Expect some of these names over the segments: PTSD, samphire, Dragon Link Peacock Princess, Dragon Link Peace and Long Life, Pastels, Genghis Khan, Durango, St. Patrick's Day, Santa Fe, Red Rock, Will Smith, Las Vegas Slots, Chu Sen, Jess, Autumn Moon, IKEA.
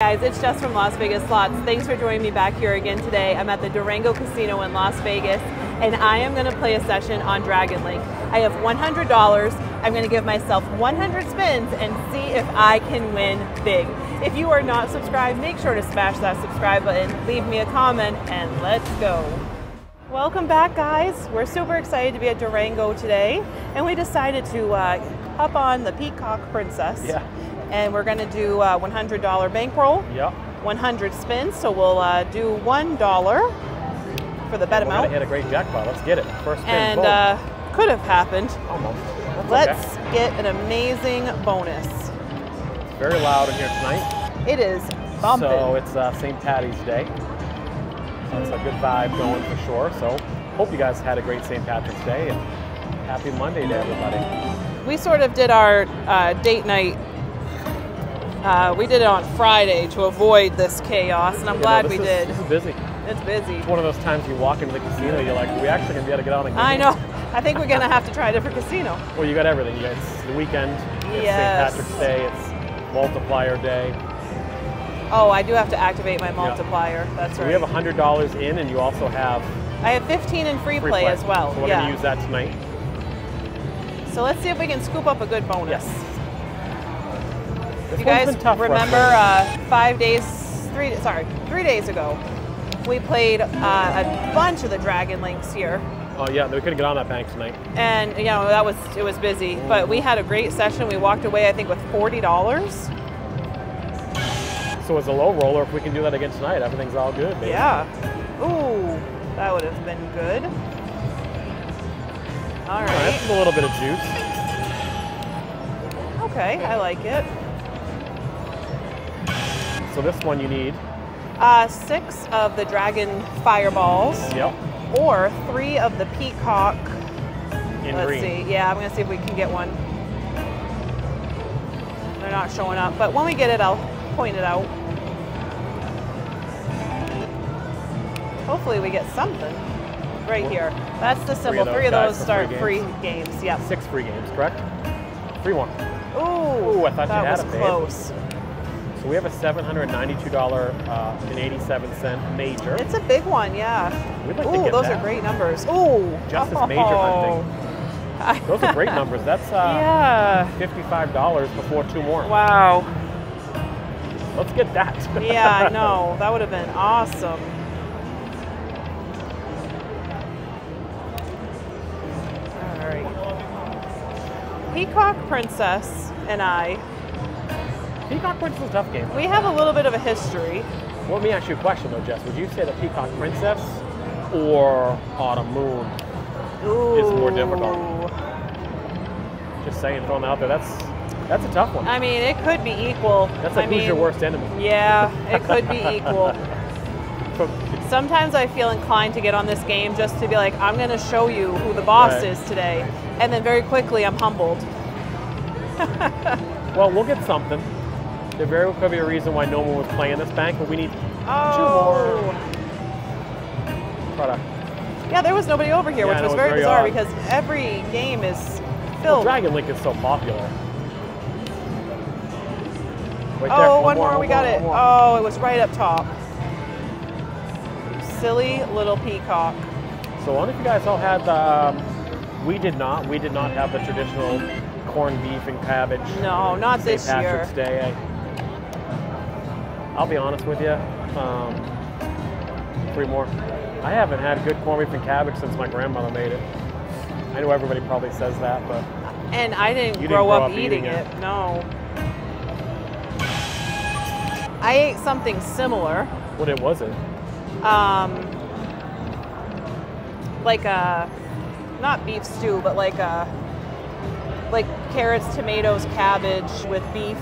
Guys, it's Jess from Las Vegas Slots. Thanks for joining me back here again today. I'm at the Durango Casino in Las Vegas, and I am going to play a session on Dragon Link. I have $100. I'm going to give myself 100 spins and see if I can win big. If you are not subscribed, make sure to smash that subscribe button, leave me a comment, and let's go. Welcome back, guys. We're super excited to be at Durango today, and we decided to hop on the Peacock Princess. Yeah. And we're going to do a $100 bankroll, yep. 100 spins, so we'll do $1 for the bet amount. We're going to hit a great jackpot. Let's get it. First spin, and could have happened. Almost. Let's get an amazing bonus. It's very loud in here tonight. It is bumping. So it's St. Patty's Day. So it's a good vibe going for sure. So hope you guys had a great St. Patrick's Day, and happy Monday to everybody. We sort of did our date night. We did it on Friday to avoid this chaos, and I'm glad we did. This is busy. It's busy. It's one of those times you walk into the casino, you're like, we actually going to be able to get out and get I know. I think we're going to have to try a different casino. Well, you got everything. You got, it's the weekend, it's yes. St. Patrick's Day, it's Multiplier Day. Oh, I do have to activate my Multiplier. Yeah. That's right. We have $100 in, and you also have... I have 15 in free play as well. So we're going to use that tonight. So let's see if we can scoop up a good bonus. Yes. If you guys remember 3 days ago, we played a bunch of the Dragon Links here. Oh yeah, we couldn't get on that bank tonight. And you know, that was, it was busy, but we had a great session. We walked away, I think, with $40. So as a low roller, if we can do that again tonight, everything's all good, baby. Yeah. Ooh, that would have been good. All right. That's a little bit of juice. Okay, I like it. So this one you need? 6 of the dragon fireballs. Yep. Or 3 of the peacock. Let's see. Yeah, I'm going to see if we can get one. They're not showing up, but when we get it, I'll point it out. Hopefully we get something right here. That's the symbol. 3 of those start free games. Yep. 6 free games, correct? Free one. Ooh, I thought you had it, babe. That was close. So we have a $792.87 major. It's a big one, yeah. We'd like to get those are great numbers. Ooh, just as major hunting. Those are great numbers. That's $55 before 2 more. Wow. Let's get that. Yeah, no, that would have been awesome. All right. Peacock Princess and I. Peacock Princess is a tough game. We have a little bit of a history. Well, let me ask you a question, though, Jess. Would you say the Peacock Princess or Autumn Moon is more difficult? Just saying, throwing that out there. That's a tough one. I mean, it could be equal. That's like who's your worst enemy. Yeah, it could be equal. Sometimes I feel inclined to get on this game just to be like, I'm going to show you who the boss is today. And then very quickly, I'm humbled. Well, we'll get something. There very could be a reason why no one was playing this bank, but we need 2 more product. Yeah, there was nobody over here, which was very bizarre because every game is filled. Well, Dragon Link is so popular. Right one more, we got it. Oh, it was right up top. Silly little peacock. So I wonder if you guys all had the, we did not have the traditional corned beef and cabbage. No, not this year. St. Patrick's Day. I'll be honest with you, 3 more. I haven't had good corned beef and cabbage since my grandmother made it. I know everybody probably says that, but... And I didn't grow up eating it, no. I ate something similar. What was it? Like a, not beef stew, but like a, like carrots, tomatoes, cabbage with beef.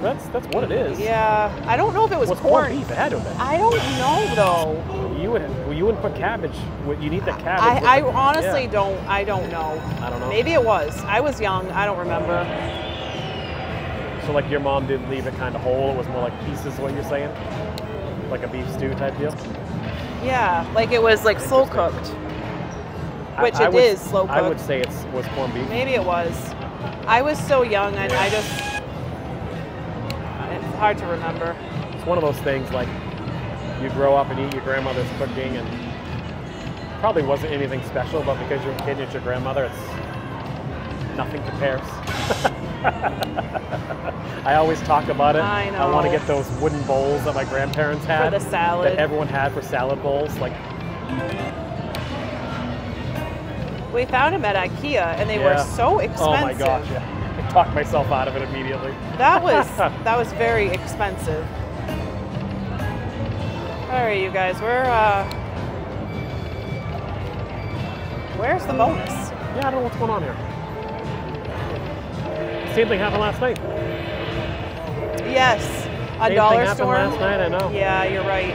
That's what it is. Yeah, I don't know if it was corn beef. It had to have been. I don't know though. You wouldn't put cabbage. You need the cabbage. I honestly don't. I don't know. I don't know. Maybe it was. I was young. I don't remember. So like your mom didn't leave it kind of whole. It was more like pieces. What you're saying? Like a beef stew type deal. Yeah, like it was like slow cooked, which it is slow cooked. I would say it was corned beef. Maybe it was. I was so young, and I just. hard to remember. It's one of those things like you grow up and eat your grandmother's cooking, and probably wasn't anything special, but because you're a kid and it's your grandmother, it's nothing compares. I always talk about it. I know. I want to get those wooden bowls that my grandparents had. For the salad. That everyone had for salad bowls. Like, we found them at IKEA, and they were so expensive. Oh my gosh, yeah. I talked myself out of it immediately. That was, that was very expensive. All right, you guys, we're, where's the bonus? Yeah, I don't know what's going on here. Same thing happened last night. Yes, a dollar store. Same thing happened last night, I know. Yeah, you're right.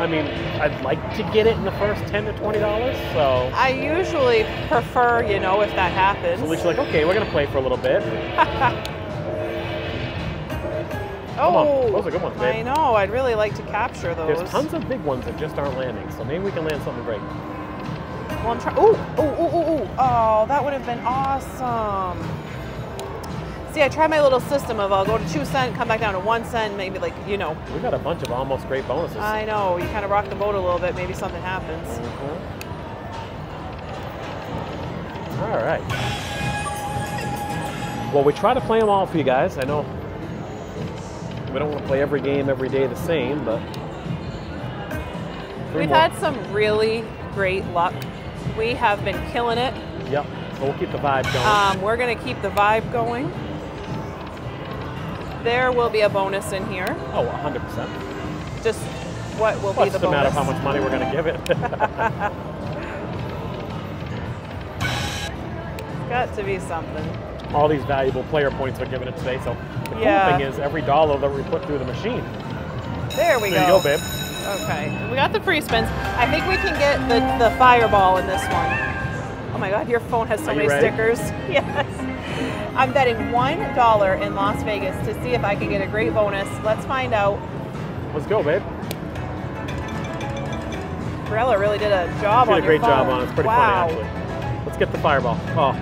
I mean, I'd like to get it in the first $10 to $20, so. I usually prefer, you know, if that happens. So at least you're like, okay, we're gonna play for a little bit. Oh, those are good ones, babe. I know, I'd really like to capture those. There's tons of big ones that just aren't landing, so maybe we can land something great. Well, I'm trying, oh, that would have been awesome. See, I tried my little system of I'll go to 2 cents, come back down to 1 cent, maybe like, you know. We got a bunch of almost great bonuses. I know, you kind of rock the boat a little bit, maybe something happens. Mm-hmm. All right. Well, we try to play them all for you guys. I know. We don't want to play every game every day the same, but we've had some really great luck. We have been killing it. Yep, so we'll keep the vibe going. We're going to keep the vibe going. There will be a bonus in here. Oh, 100%. Just what will be the bonus? It's just a matter of how much money we're going to give it. It's got to be something. All these valuable player points are given it today. So the cool thing is every dollar that we put through the machine. There we go. There you go, babe. Okay, we got the free spins. I think we can get the fireball in this one. Oh my God, your phone has so many stickers. Yes. I'm betting $1 in Las Vegas to see if I can get a great bonus. Let's find out. Let's go, babe. Brella really did a job on your phone. She did a great job on it. It's pretty funny, actually. Let's get the fireball. Oh.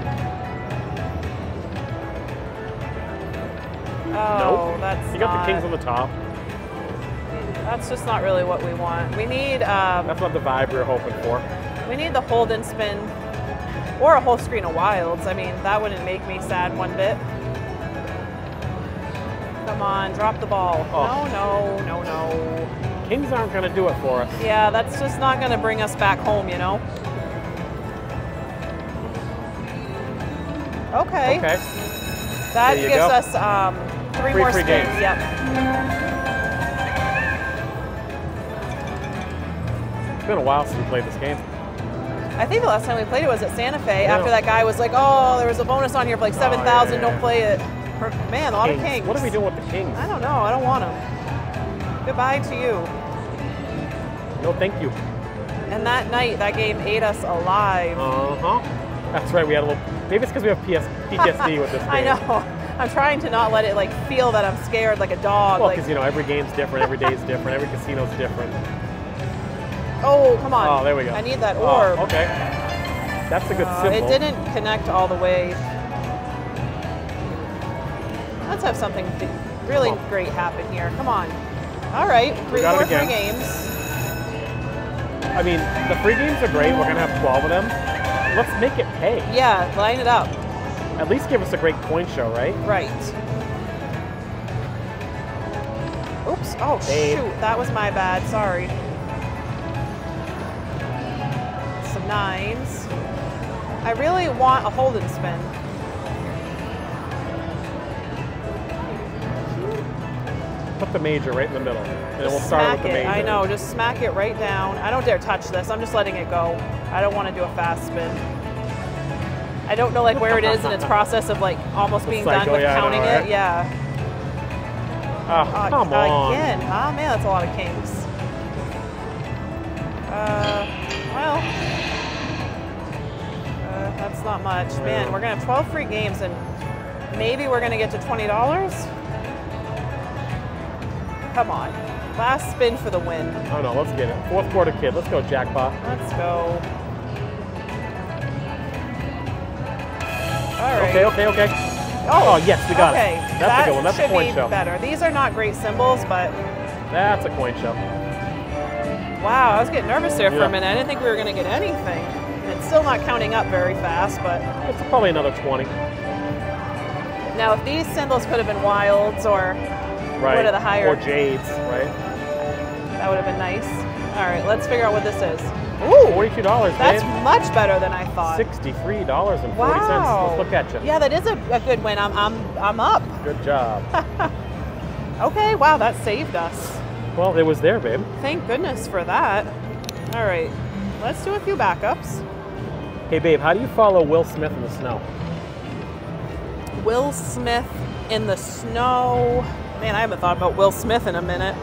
Oh, nope. That's you got the kings on the top. That's just not really what we want. We need... that's not the vibe we were hoping for. We need the hold and spin or a whole screen of wilds. I mean, that wouldn't make me sad one bit. Come on, drop the ball. Oh. No, no, no, no. Kings aren't going to do it for us. Yeah, that's just not going to bring us back home, you know? Okay. Okay. That gives us... Three more spins. Games. Yep. It's been a while since we played this game. I think the last time we played it was at Santa Fe. Yeah. After that guy was like, "Oh, there was a bonus on here for like 7,000. Don't play it." Man, a lot of kings. What are we doing with the kings? I don't know. I don't want them. Goodbye to you. No, thank you. And that night, that game ate us alive. Uh huh. That's right. We had a little. Maybe it's because we have PTSD with this game. I know. I'm trying to not let it like feel that I'm scared like a dog. Well, because you know every game's different, every day's different, every casino's different. Oh, come on! Oh, there we go. I need that orb. Oh, okay, that's a good symbol. It didn't connect all the way. Let's have something really great happen here. Come on! All right, three more free games. I mean, the free games are great. We're gonna have 12 of them. Let's make it pay. Yeah, line it up. At least give us a great coin show, right? Right. Oops. Oh, shoot. That was my bad. Sorry. Some nines. I really want a hold and spin. Put the major right in the middle. And then we'll start with the major. I know. Just smack it right down. I don't dare touch this. I'm just letting it go. I don't want to do a fast spin. I don't know like where it is in its process of like almost being done with counting it. Yeah. Come on. Again. Oh man, that's a lot of kings. Well, that's not much. Man, we're gonna have 12 free games and maybe we're gonna get to $20. Come on. Last spin for the win. Oh no, let's get it. Fourth quarter kid. Let's go, jackpot. Let's go. All right. Okay, okay, okay. Oh, yes, we got it. Okay, that's a good one. That's a coin shell. Better. These are not great symbols, but... That's a coin shell. Wow, I was getting nervous there for a minute. I didn't think we were going to get anything. It's still not counting up very fast, but... It's probably another 20. Now, if these symbols could have been wilds or one of the higher... Or jades, right? That would have been nice. All right, let's figure out what this is. Ooh, $42, that's much better than I thought. $63.40. Wow. Let's look at you. Yeah, that is a good win. I'm up. Good job. Okay, wow, that saved us. Well, it was there, babe. Thank goodness for that. All right, let's do a few backups. Hey, babe, how do you follow Will Smith in the snow? Will Smith in the snow. Man, I haven't thought about Will Smith in a minute.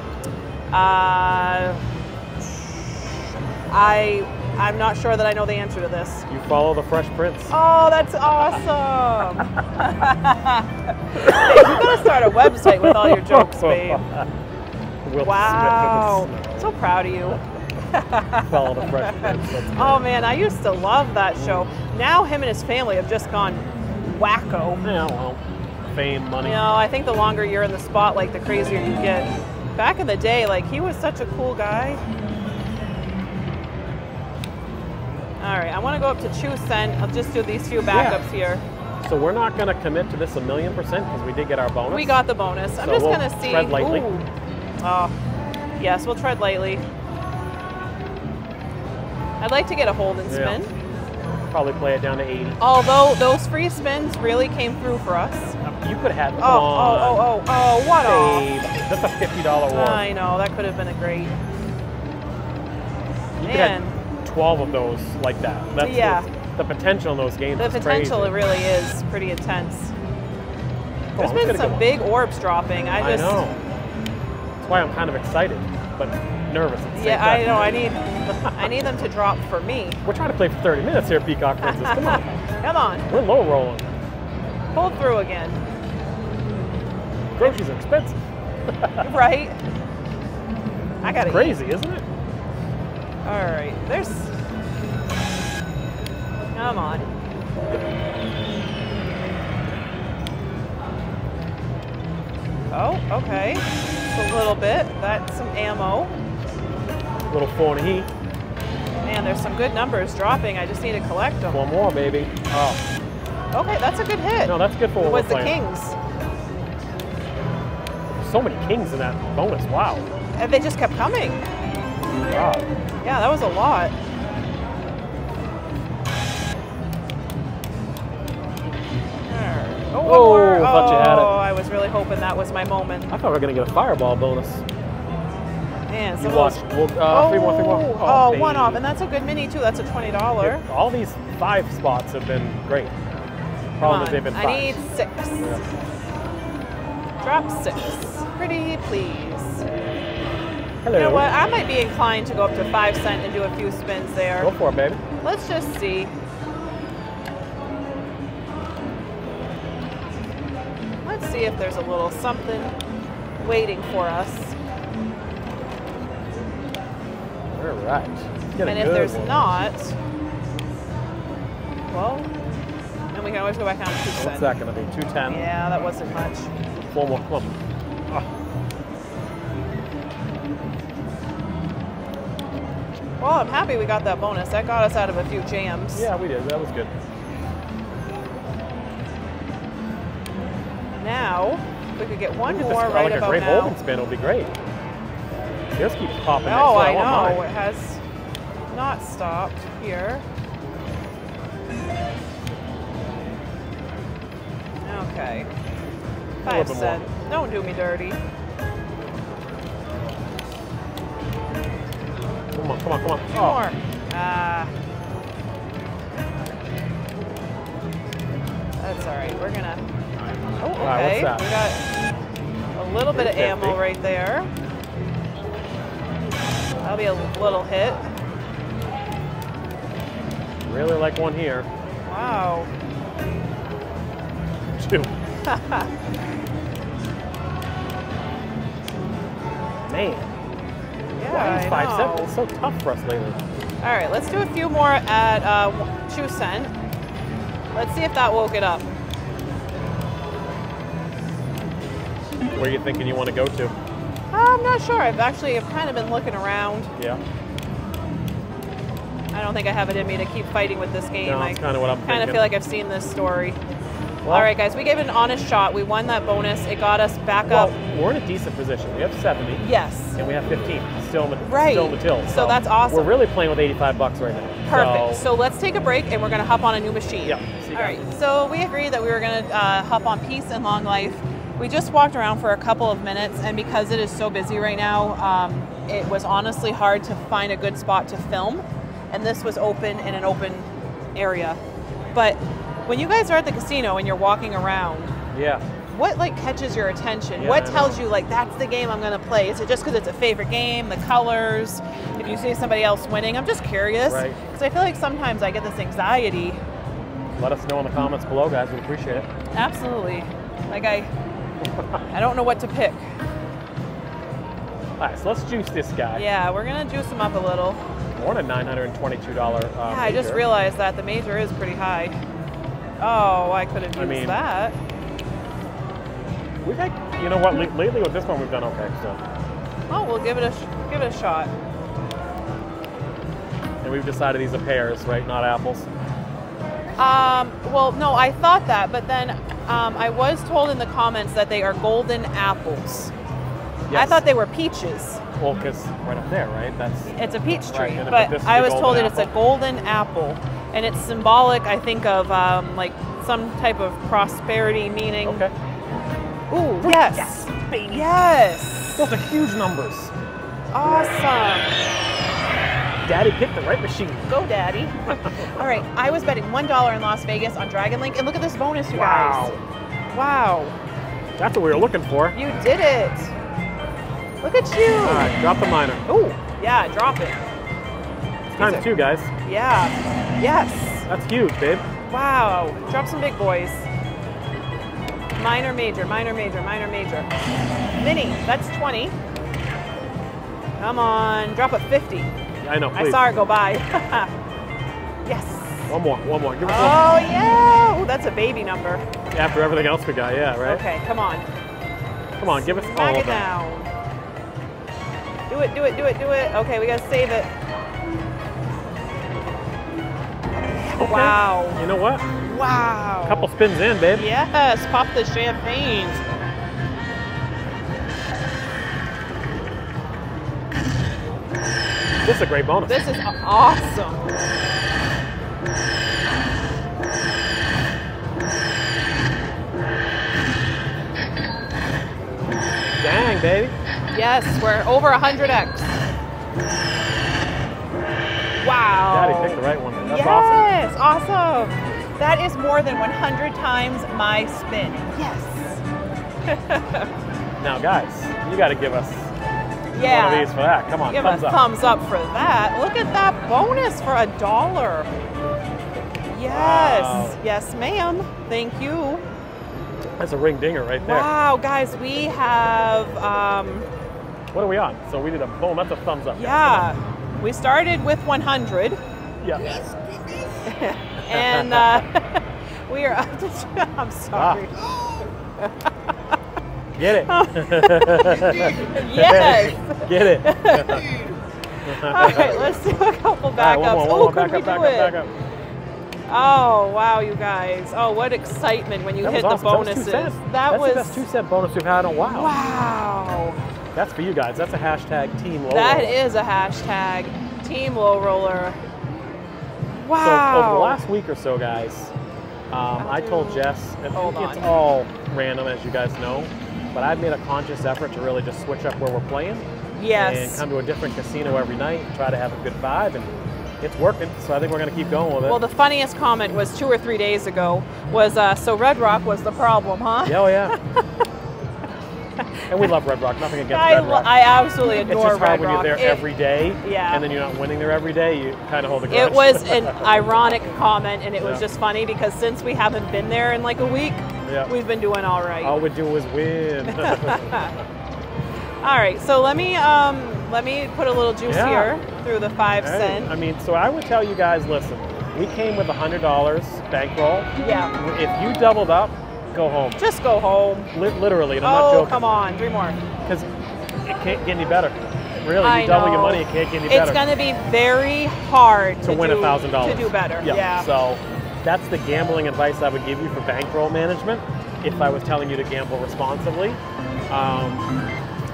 I'm not sure that I know the answer to this. You follow the Fresh Prince. Oh, that's awesome. Hey, you gotta start a website with all your jokes, babe. Wow. So proud of you. Follow the Fresh Prince. Oh man, I used to love that show. Now him and his family have just gone wacko. Yeah, well, fame, money. You know, I think the longer you're in the spotlight, the crazier you get. Back in the day, like, he was such a cool guy. All right, I want to go up to Chu Sen. I'll just do these few backups here. So we're not going to commit to this 1,000,000% because we did get our bonus. We got the bonus. So I'm just going to see. Tread lightly. Ooh. Oh, yes, we'll tread lightly. I'd like to get a hold and spin. Yeah. Probably play it down to 80. Although those free spins really came through for us. You could have had oh, what a... That's a $50 one. I know, that could have been a great... Man. 12 of those like that. That's the potential in those games. The potential crazy. Really is pretty intense. There's been some big orbs dropping. I know. That's why I'm kind of excited, but nervous. Yeah, I know. I need them to drop for me. We're trying to play for 30 minutes here, Peacock Princess. Come on. Come on. We're low rolling. Pull through again. Groceries are expensive. Right. I got it. Crazy, isn't it? All right, there's, come on. Oh, okay, just a little bit. That's some ammo. A little 4 and a heat. Man, there's some good numbers dropping. I just need to collect them. One more, baby. Oh. Okay, that's a good hit. No, that's good for what we're playing. It was the kings. So many kings in that bonus, wow. And they just kept coming. Wow. Yeah, that was a lot. There. Oh, thought you had it. I was really hoping that was my moment. I thought we were going to get a fireball bonus. Man, so you watch. We'll, three more. Oh, one off. And that's a good mini, too. That's a $20. Yeah, all these 5 spots have been great. Problem is they've been 5. I need 6. Yeah. Drop 6. Pretty please. Hello. You know what? I might be inclined to go up to 5 cent and do a few spins there. Go for it, baby. Let's just see. Let's see if there's a little something waiting for us. All right. And if there's not, well, then we can always go back down to 2 cents. What's that going to be? 210. Yeah, that wasn't much. One more. One more. Well, I'm happy we got that bonus. That got us out of a few jams. Yeah, we did. That was good. Now, if we could get one more right about now. Like a great holding spin would be great. This keeps popping. Oh, I know. It has not stopped here. Okay. 5 cents. Don't do me dirty. Come on, come on, come on. Two more. That's all right. We're going to... Oh, okay. Right, what's that? We got a little bit of ammo right there. That'll be a little hit. Really like one here. Wow. 2. Man. Yeah, 5 cents. It's so tough for us lately. All right, let's do a few more at Chu Sen. Let's see if that woke it up. Where are you thinking you want to go to? I'm not sure. I've kind of been looking around. Yeah. I don't think I have it in me to keep fighting with this game. No, that's kind of what I'm thinking. I kind of feel like I've seen this story. Well, all right, guys, we gave it an honest shot. We won that bonus. It got us back up. We're in a decent position. We have 70. Yes. And we have 15. Still in the till. So that's awesome. We're really playing with 85 bucks right now. Perfect. So let's take a break, and we're going to hop on a new machine. Yeah. All right. So we agreed that we were going to hop on Peace and Long Life. We just walked around for a couple of minutes, and because it is so busy right now, it was honestly hard to find a good spot to film. And this was open in an open area. But when you guys are at the casino and you're walking around, yeah, what like catches your attention? Yeah, what tells you like that's the game I'm gonna play? Is it just because it's a favorite game, the colors? If you see somebody else winning, I'm just curious. Right. Because I feel like sometimes I get this anxiety. Let us know in the comments below, guys. We appreciate it. Absolutely. Like I don't know what to pick. All right, so let's juice this guy. Yeah, we're gonna juice him up a little. We're on a $922 major. Yeah, I just realized that the major is pretty high. Oh, I could have used that. We've had, you know what, lately with this one we've done okay. So. Oh, we'll give it a shot. And we've decided these are pears, right? Not apples. Well, no, I thought that, but then I was told in the comments that they are golden apples. Yes. I thought they were peaches. Well, because right up there, right? It's a peach tree, right, but I was told that it's a golden apple. And it's symbolic, I think, of like some type of prosperity meaning. Okay. Ooh, yes. Yes, baby. Yes. Those are huge numbers. Awesome. Daddy picked the right machine. Go, Daddy. All right, I was betting $1 in Las Vegas on Dragon Link. And look at this bonus, you guys. Wow. Wow. That's what we were looking for. You did it. Look at you. All right, drop the minor. Ooh, yeah, drop it. It's time too, guys. Yeah. Yes. That's huge, babe. Wow. Drop some big boys. Minor, major, minor, major, minor, major. Mini, that's 20. Come on, drop a 50. Yeah, I know, please. I saw it go by. Yes. One more, one more. Give us one. Yeah. Ooh, that's a baby number. After everything else we got, yeah, right? Okay, come on. Come on, give us all of that. Do it, do it, do it, do it. Okay, we got to save it. Okay. Wow. You know what? Wow. A couple spins in, babe. Yes, pop the champagne. This is a great bonus. This is awesome. Dang, baby. Yes, we're over 100x. Wow. Daddy picked the right one. That's awesome. Yes, awesome. That is more than 100 times my spin. Yes. Now, guys, you got to give us one of these for that. Come on, give us thumbs up for that. Look at that bonus for $1. Yes. Wow. Yes, ma'am. Thank you. That's a ring dinger right there. Wow, guys, we have... what are we on? So we did a boom. That's a thumbs up. Yeah. We started with 100. Yeah. And we are up to... I'm sorry. Ah. Get it. Yes. Get it. All right, let's do a couple backups. Oh, could we do it? Oh, wow, you guys. Oh, what excitement when you hit the bonuses. That was... That's the best 2 cent bonus we've had in a while. Wow. That's for you guys. That's a hashtag Team Low Roller. That is a hashtag Team Low Roller. Wow. So over the last week or so, guys, I told Jess, and it's all random as you guys know, but I've made a conscious effort to really just switch up where we're playing. Yes. And come to a different casino every night and try to have a good vibe, and it's working, so I think we're going to keep going with it. Well, the funniest comment was 2 or 3 days ago was, so Red Rock was the problem, huh? Yeah, oh yeah. And we love Red Rock. Nothing against Red Rock. I absolutely adore Red Rock. It's just how when you're there every day, and then you're not winning there every day, you kind of hold a grudge. It was an ironic comment, and it was just funny because since we haven't been there in like a week, we've been doing all right. All we do is win. All right, so let me put a little juice here through the 5 cent. I mean, so I would tell you guys, listen, we came with $100 bankroll. Yeah. If you doubled up, Go home. Just go home. Literally, and I'm not joking. Oh, come on. 3 more. Because it can't get any better. Really, you double your money, it can't get any better. It's going to be very hard to win $1,000. To do better. Yeah. So that's the gambling advice I would give you for bankroll management if I was telling you to gamble responsibly.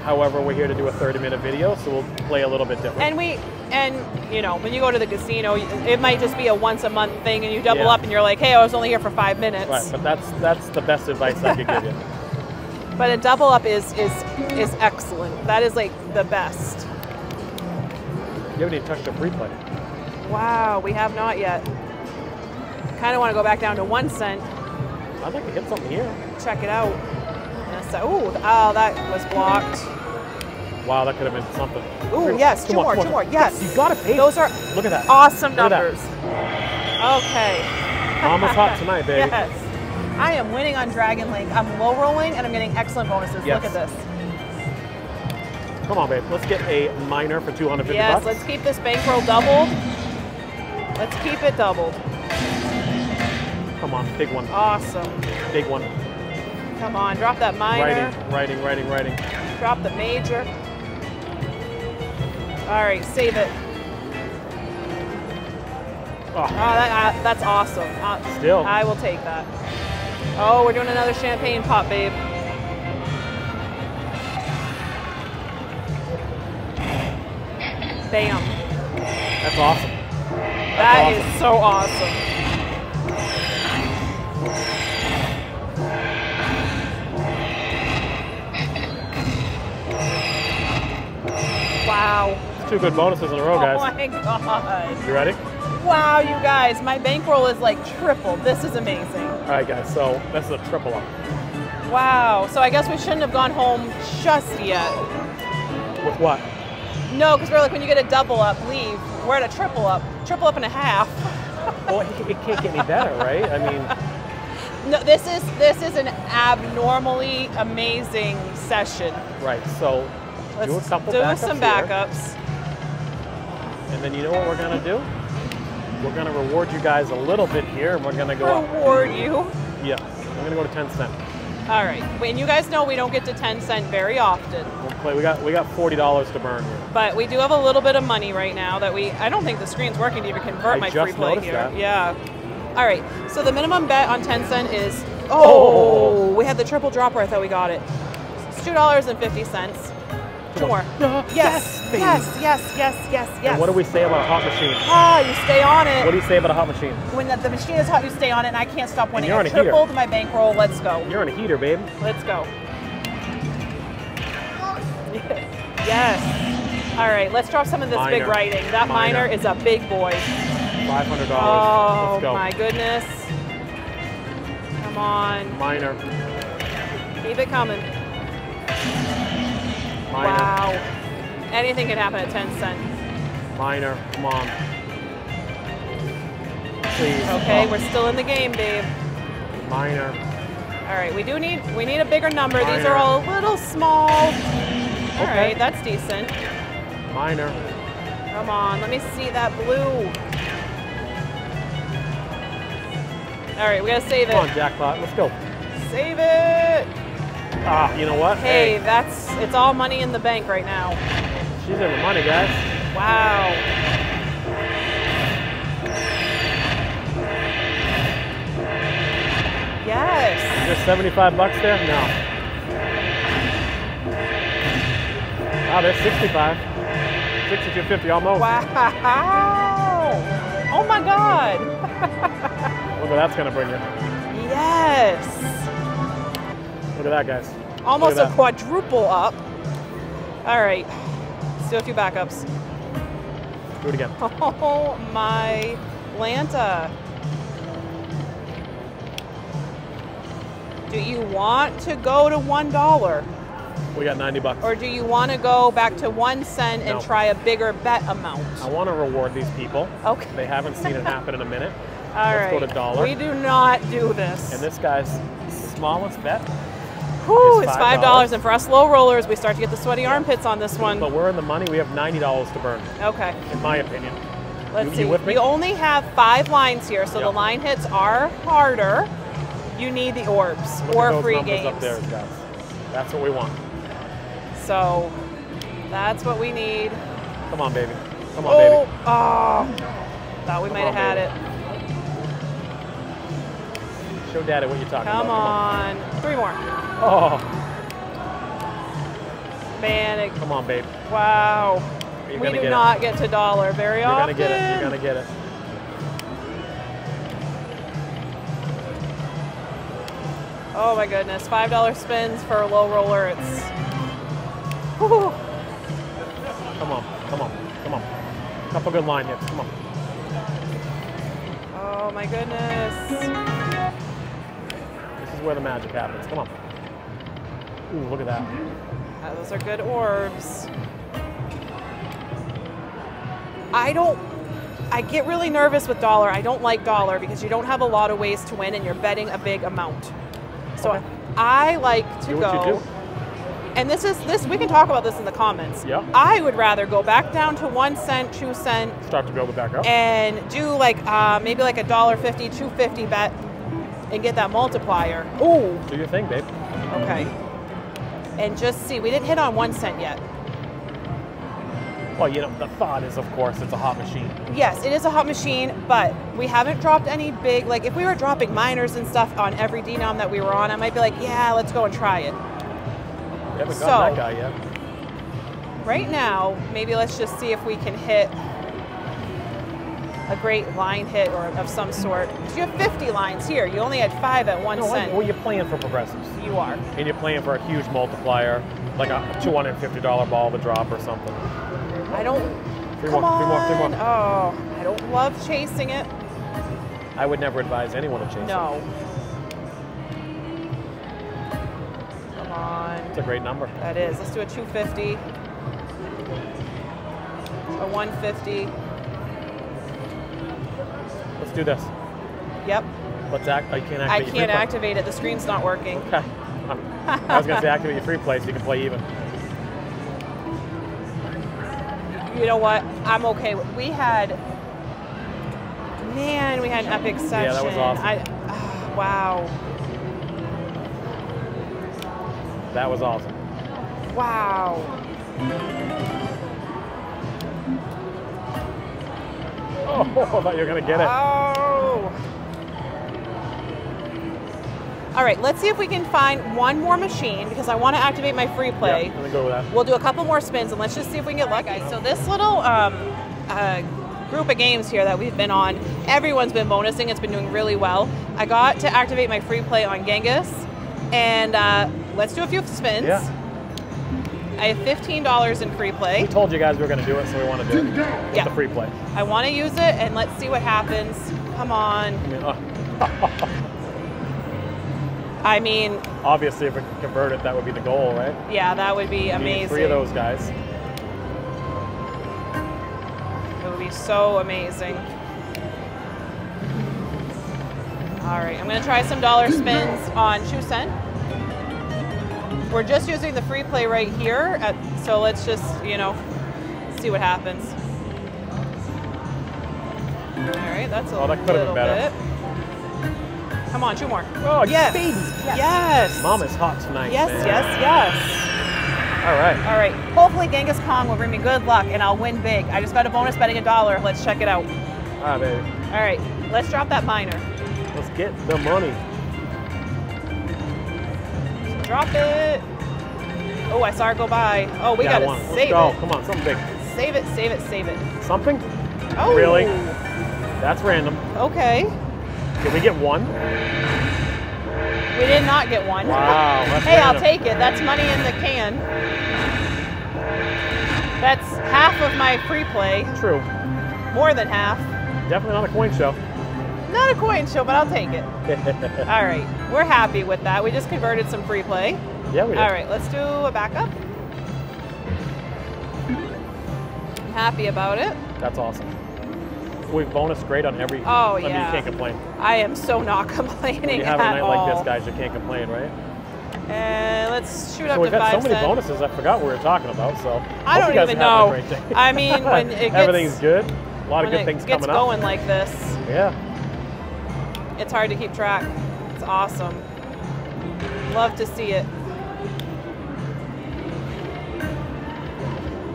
However, we're here to do a 30-minute video, so we'll play a little bit different. And you know, when you go to the casino, it might just be a once-a-month thing, and you double up, and you're like, "Hey, I was only here for 5 minutes." Right, but that's the best advice I could give you. But a double up is excellent. That is like the best. You haven't even touched a free play. Wow, we have not yet. Kind of want to go back down to 1 cent. I'd like to hit something here. Check it out. Oh, that was blocked. Wow, that could have been something. Ooh, yes, two more, yes. You gotta pay. Those are look at that. Awesome numbers. That. Okay. Mama's hot tonight, baby. Yes. I am winning on Dragon Link. I'm low rolling and I'm getting excellent bonuses. Yes. Look at this. Come on, babe. Let's get a minor for 250 bucks. Yes, let's keep this bankroll doubled. Let's keep it doubled. Come on, big one. Awesome. Big one. Come on, drop that minor. Writing. Drop the major. All right, save it. Oh, that's awesome. Still. I will take that. Oh, we're doing another champagne pop, babe. Bam. That's awesome. That is so awesome. Wow. It's 2 good bonuses in a row, guys. Oh my God. You ready? Wow, you guys, my bankroll is like triple. This is amazing. All right, guys, so this is a triple up. Wow, so I guess we shouldn't have gone home just yet. With what? No, because we're like, when you get a double up, leave. We're at a triple up and a half. Well, it can't get any better, right? I mean. No, this is an abnormally amazing session. Right, so. Let's do a couple backups. And then you know what we're going to do? We're going to reward you guys a little bit here, and we're going to go reward you? Yeah. I'm going to go to 10 cent. All right. And you guys know we don't get to 10 cent very often. We'll play. We got $40 to burn here. But we do have a little bit of money right now that we... I don't think the screen's working to even convert my free play here. That. Yeah. All right. So the minimum bet on 10 cent is... Oh! We had the triple dropper. I thought we got it. It's $2.50. 2 more. Yes. And what do we say about a hot machine? Ah, you stay on it. What do you say about a hot machine? When the machine is hot, you stay on it, and I can't stop winning. I tripled my bankroll. Let's go. You're on a heater, babe. Let's go. Yes. All right, let's drop some of this big writing. That minor is a big boy. $500. Oh, let's go. My goodness. Come on. Minor. Keep it coming. Minor. Wow. Anything can happen at 10 cents. Minor, come on. Please. Okay, we're still in the game, babe. Minor. All right, we need a bigger number. Minor. These are all a little small. All right, that's decent. Minor. Come on, let me see that blue. All right, we gotta save it. Come on, jackpot, let's go. Save it. Ah, you know what? Hey, it's all money in the bank right now. She's in the money, guys. Wow. Yes. Is there 75 bucks there? No. Wow, there's 65. 62.50 almost. Wow. Oh my God. Look what that's gonna bring you. Yes. Look at that, guys. Almost a quadruple up. All right. Let's do a few backups. Do it again. Oh, my Lanta. Do you want to go to $1? We got 90 bucks. Or do you want to go back to 1 cent and try a bigger bet amount? I want to reward these people. Okay. They haven't seen it happen in a minute. Let's go to $1. We do not do this. And this guy's smallest bet. Whew, it's $5, and for us low rollers, we start to get the sweaty armpits on this one. But we're in the money. We have $90 to burn. Okay. In my opinion. Let's see. You with me? We only have 5 lines here, so the line hits are harder. You need the orbs or free games. Up there, guys. That's what we want. So that's what we need. Come on, baby. Come on, baby. Oh, thought we might have had it. Show Daddy what you're talking about. Come on. Three more. Oh. Man. It, come on, babe. Wow. We do not get to dollar very often. You're going to get it. You're going to get it. Oh my goodness, $5 spins for a low roller, it's, woo-hoo. Come on, come on, come on. Couple good line hits, come on. Oh my goodness. This is where the magic happens, come on. Ooh, look at that. Those are good orbs. I get really nervous with dollar. I don't like dollar because you don't have a lot of ways to win and you're betting a big amount. So okay. I like to go, and this we can talk about this in the comments. Yeah. I would rather go back down to 1 cent, 2 cent. Start to build it back up. And do like maybe like $1.50, $2.50 bet, and get that multiplier. Ooh. Do your thing, babe. Okay. And just see, we didn't hit on 1 cent yet. Well, you know, the thought is, of course, it's a hot machine. Yes, it is a hot machine, but we haven't dropped any big, like if we were dropping minors and stuff on every denom that we were on, I might be like, yeah, let's go and try it. We haven't gotten that guy yet. Right now, maybe let's just see if we can hit a great line hit or of some sort. Because you have 50 lines here. You only had 5 at 1 cent. Well, you're playing for progressives. You are. And you're playing for a huge multiplier, like a $250 ball to drop or something. I don't, come on. Oh, I don't love chasing it. I would never advise anyone to chase it. No. Come on. It's a great number. That is. Let's do a 250. A 150. Let's do this. Yep. Let's act, I can't activate your free play. I can't activate it. The screen's not working. Okay. I was going to say activate your free play so you can play even. You know what? I'm okay with. We had, man, we had an epic section. Yeah, that was awesome. Wow. That was awesome. Wow. Oh, I thought you were gonna get it. Oh. All right, let's see if we can find one more machine because I want to activate my free play. Yeah, let me go with that. We'll do a couple more spins and let's just see if we can get lucky. Guys, so this little group of games here that we've been on, everyone's been bonusing. It's been doing really well. I got to activate my free play on Genghis, and let's do a few spins. Yeah. I have $15 in free play. We told you guys we were going to do it, so we want to do it with the free play. I want to use it, and let's see what happens. Come on. I mean, obviously, if we could convert it, that would be the goal, right? Yeah, that would be amazing. Three of those guys. It would be so amazing. All right, I'm going to try some dollar spins on Chu Sen. We're just using the free play right here, so let's just, you know, see what happens. All right, that's a that could have been better. Come on, two more. Oh, yes. Yes. Mom is hot tonight. Yes, man. All right. Hopefully Genghis Khan will bring me good luck and I'll win big. I just got a bonus betting $1. Let's check it out. All right, baby. All right. Let's drop that minor. Let's get the money. Drop it. Oh, I saw it go by. Oh, we got to save it. Oh, come on. Something big. Save it, save it, save it. Something? Oh. Really? That's random. Okay. Did we get one? We did not get one. Wow. That's random. I'll take it. That's money in the can. That's half of my free play. True. More than half. Definitely not a coin show. Not a coin show, but I'll take it. All right. We're happy with that. We just converted some free play. Yeah, we did. All right. Let's do a backup. I'm happy about it. That's awesome. We've bonused great on every. Oh, yeah. I mean, you can't complain. I am so not complaining. When you have a night like this, guys, you can't complain, right? And let's shoot up to 5 cents. We've got so many bonuses, I forgot what we were talking about. So I don't even know. I mean, when it gets, everything's good. A lot of good things coming up. When it gets going like this, yeah, it's hard to keep track. It's awesome. Love to see it.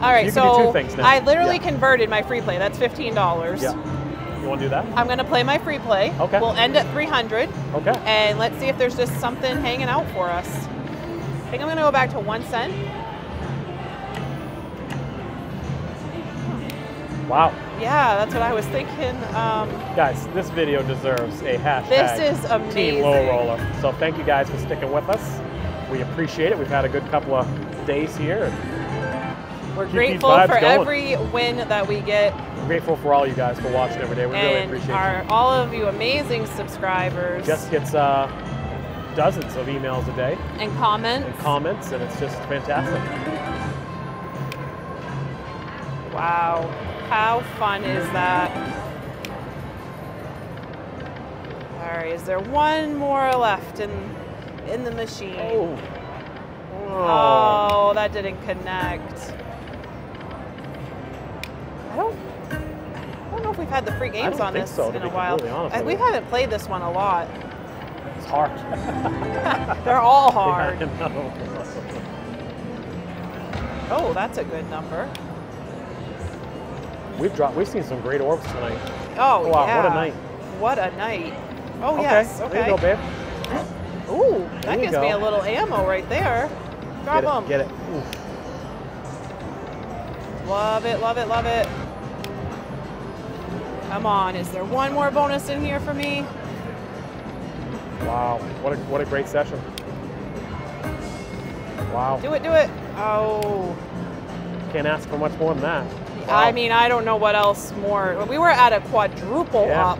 All right, so I literally converted my free play. That's $15. Yeah. You want to do that? I'm going to play my free play. Okay. We'll end at 300. Okay. And let's see if there's just something hanging out for us. I think I'm going to go back to 1 cent. Wow. Yeah, that's what I was thinking. Guys, this video deserves a hashtag. This is amazing. Team Low Roller. So thank you guys for sticking with us. We appreciate it. We've had a good couple of days here. We're grateful for every win that we get. We're grateful for all you guys for watching every day. We really appreciate it. All of you amazing subscribers. Jess gets dozens of emails a day. And comments. And comments, and it's just fantastic. Wow. How fun is that? All right, is there one more left in the machine? Oh. Oh, that didn't connect. I don't know if we've had the free games on this in a while. We haven't played this one a lot. It's hard. They're all hard. Yeah, I know. Oh, that's a good number. We've seen some great orbs tonight. Oh, wow, yeah. What a night. What a night. Oh, okay. Yes. Okay. There you go, babe. Ooh, that gives me a little ammo right there. Drop them. Get it. Ooh. Love it, love it, love it. Come on, is there one more bonus in here for me? Wow, what a great session. Wow. Do it, do it. Oh. Can't ask for much more than that. Wow. I mean, I don't know what else more. We were at a quadruple up.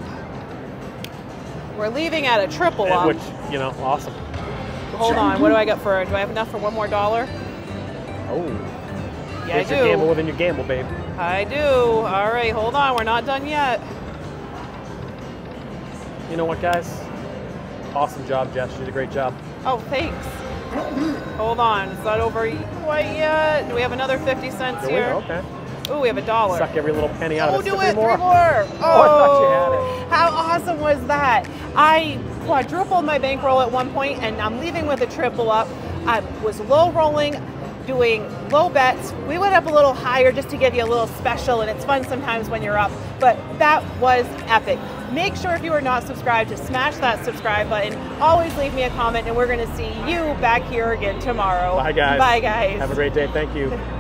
We're leaving at a triple up. Which, you know, awesome. Hold on, what do I got for her? Do I have enough for one more dollar? Oh. Yeah, I do. Your gamble within your gamble, babe. I do. All right, hold on. We're not done yet. You know what, guys? Awesome job, Jess. You did a great job. Oh, thanks. Hold on. It's not over quite yet. Do we have another 50 cents here? Okay. Ooh, we have a dollar. Suck every little penny out of it. Oh, do it. Three more. Oh, I thought you had it. How awesome was that? I quadrupled my bankroll at one point, and I'm leaving with a triple up. I was low rolling, doing low bets. We went up a little higher just to give you a little special, and it's fun sometimes when you're up. But that was epic. Make sure if you are not subscribed to smash that subscribe button. Always leave me a comment, and we're going to see you back here again tomorrow. Bye, guys. Bye, guys. Have a great day. Thank you.